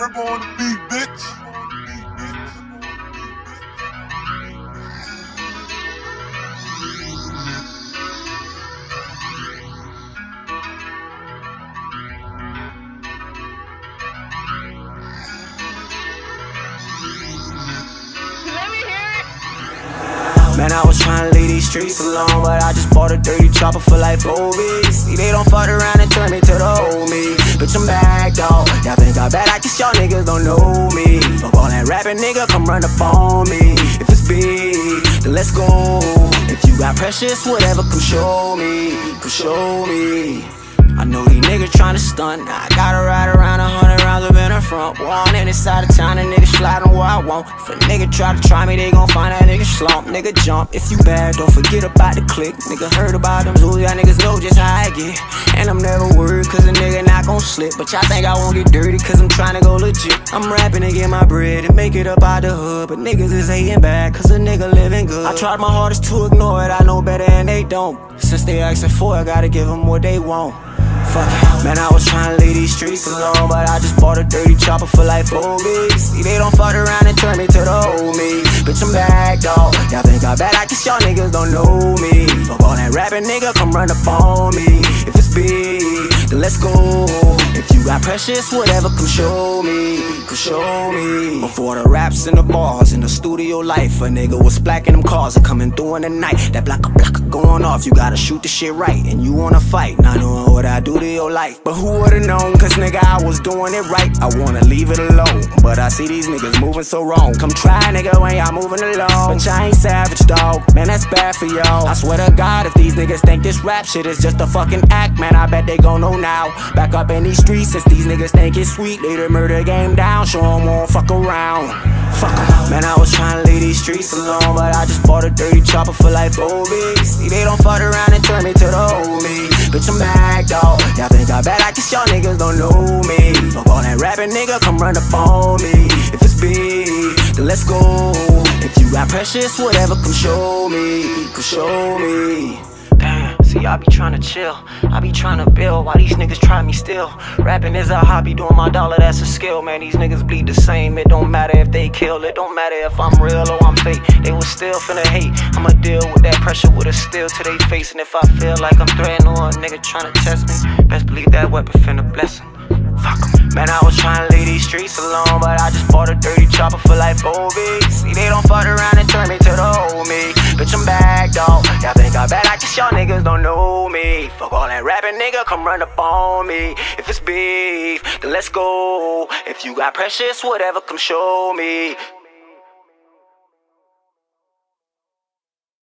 Rip on the beat, bitch. Man, I was trying to leave these streets alone, but I just bought a dirty chopper for like 4 weeks. See, they don't fuck around and turn me to the old me. Bitch, I'm back, dawg. Y'all think I'm bad? I guess y'all niggas don't know me. Fuck all that rapping, nigga, come run up on me. If it's big, then let's go. If you got precious, whatever, come show me. Come show me. I know these niggas tryna stunt. I gotta ride around 100 rounds up in the front. One in the side of town, a nigga sliding where I want. If a nigga try to try me, they gon' find that nigga slump. Nigga jump, if you bad, don't forget about the click. Nigga heard about them zoos, y'all niggas know just how I get. And I'm never worried, cause a nigga not gon' slip. But y'all think I won't get dirty, cause I'm tryna go legit. I'm rapping to get my bread and make it up out the hood. But niggas is hating bad, cause a nigga living good. I tried my hardest to ignore it, I know better and they don't. Since they asking for it, I gotta give them what they want. Fuck it. Man, I was tryna leave these streets alone, but I just bought a dirty chopper for like 4 weeks. See, they don't fuck around and turn me to the old me. Bitch, I'm back, dawg. Y'all think I'm bad? I guess y'all niggas don't know me. Fuck all that rapping, nigga, come run up on me. If it's big, then let's go. If you got precious, whatever, come show me. Come show me. Before the raps and the bars and the studio life, a nigga was blacking them cars and coming through in the night. That blocker going off, you gotta shoot the shit right. And you wanna fight, not knowing what I do to your life. But who would've known, cause nigga I was doing it right. I wanna leave it alone, but I see these niggas moving so wrong. Come try, nigga, when y'all moving alone. But y'all ain't savage, dog. Man, that's bad for y'all. I swear to God, if these niggas think this rap shit is just a fucking act, man, I bet they gon' know now. Back up in these streets, since these niggas think it's sweet. Lay the murder game down, show 'em won't fuck around. Fuck 'em. Man, I was tryna leave these streets alone, but I just bought a dirty chopper for like 4 weeks. See, they don't fuck around and turn me to the old me. Bitch, I'm back, dawg. Y'all think I'm bad? I guess y'all niggas don't know me. Fuck all that rapping, nigga, come run up on me. If it's big, then let's go. If you got precious, whatever, come show me. Come show me. Damn, see, I be tryna chill, I be tryna build, why these niggas try me still? Rapping is a hobby, doing my dollar, that's a skill. Man, these niggas bleed the same, it don't matter if they kill. It don't matter if I'm real or I'm fake, they was still finna hate. I'ma deal with that pressure with a steel to they face. And if I feel like I'm threatened or a nigga tryna test me, best believe that weapon finna bless him. Fuck 'em. Man, I was tryna leave these streets alone, but I just bought a dirty chopper for like 4 weeks. See, they don't fuck around and turn me to the old me. Bitch, I'm back, dawg. Y'all think I'm bad? I guess y'all niggas don't know me. Fuck all that rapping, nigga, come run up on me. If it's beef, then let's go. If you got precious, whatever, come show me.